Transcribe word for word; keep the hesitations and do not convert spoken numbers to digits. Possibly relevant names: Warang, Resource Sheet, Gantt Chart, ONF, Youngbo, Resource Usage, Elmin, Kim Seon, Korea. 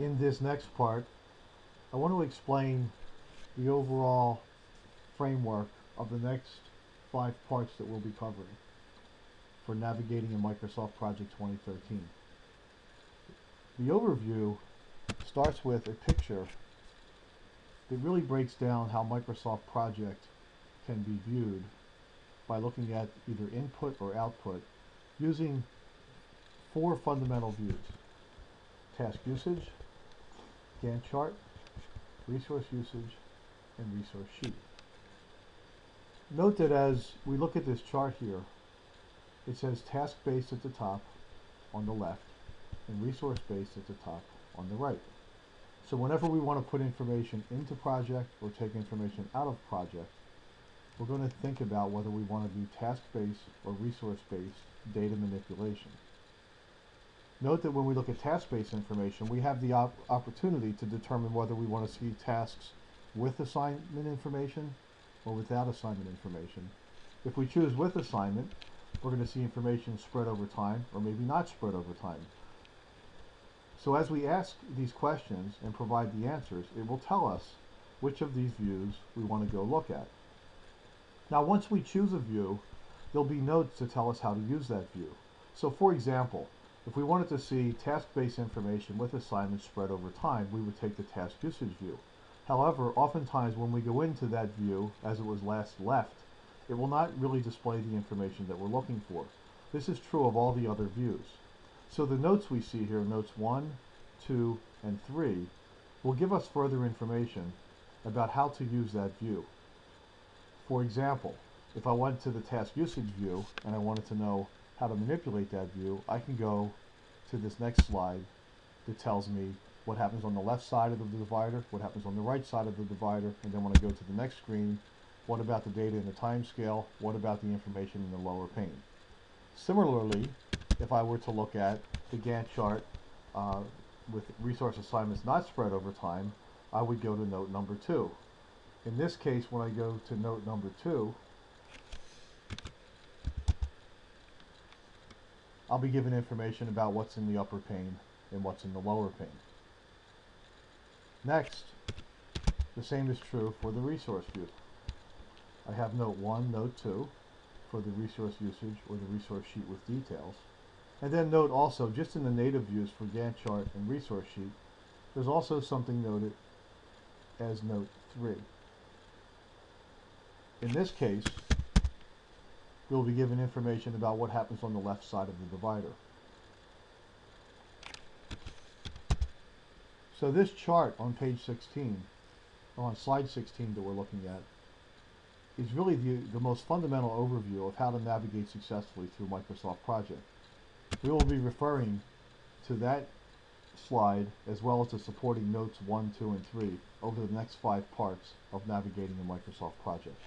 In this next part, I want to explain the overall framework of the next five parts that we'll be covering for navigating in Microsoft Project twenty thirteen. The overview starts with a picture that really breaks down how Microsoft Project can be viewed by looking at either input or output using four fundamental views: task usage, Gantt chart, resource usage, and resource sheet. Note that as we look at this chart here, it says task-based at the top on the left and resource-based at the top on the right. So whenever we want to put information into project or take information out of project, we're going to think about whether we want to do task-based or resource-based data manipulation. Note that when we look at task-based information, we have the op opportunity to determine whether we want to see tasks with assignment information or without assignment information. If we choose with assignment, we're going to see information spread over time or maybe not spread over time. So as we ask these questions and provide the answers, it will tell us which of these views we want to go look at. Now, once we choose a view, there'll be notes to tell us how to use that view. So for example, if we wanted to see task-based information with assignments spread over time, we would take the task usage view. However, oftentimes when we go into that view as it was last left, it will not really display the information that we're looking for. This is true of all the other views. So the notes we see here, notes one, two, and three, will give us further information about how to use that view. For example, if I went to the task usage view and I wanted to know how to manipulate that view, I can go to this next slide that tells me what happens on the left side of the divider, what happens on the right side of the divider, and then when I go to the next screen, what about the data in the time scale, what about the information in the lower pane. Similarly, if I were to look at the Gantt chart uh, with resource assignments not spread over time, I would go to note number two. In this case, when I go to note number two, I'll be given information about what's in the upper pane and what's in the lower pane. Next, the same is true for the resource view. I have note one, note two for the resource usage or the resource sheet with details. And then note also, just in the native views for Gantt chart and resource sheet, there's also something noted as note three. In this case, you'll be given information about what happens on the left side of the divider. So this chart on page sixteen, or on slide sixteen that we're looking at, is really the, the most fundamental overview of how to navigate successfully through Microsoft Project. We will be referring to that slide as well as the supporting notes one, two, and three over the next five parts of navigating the Microsoft Project.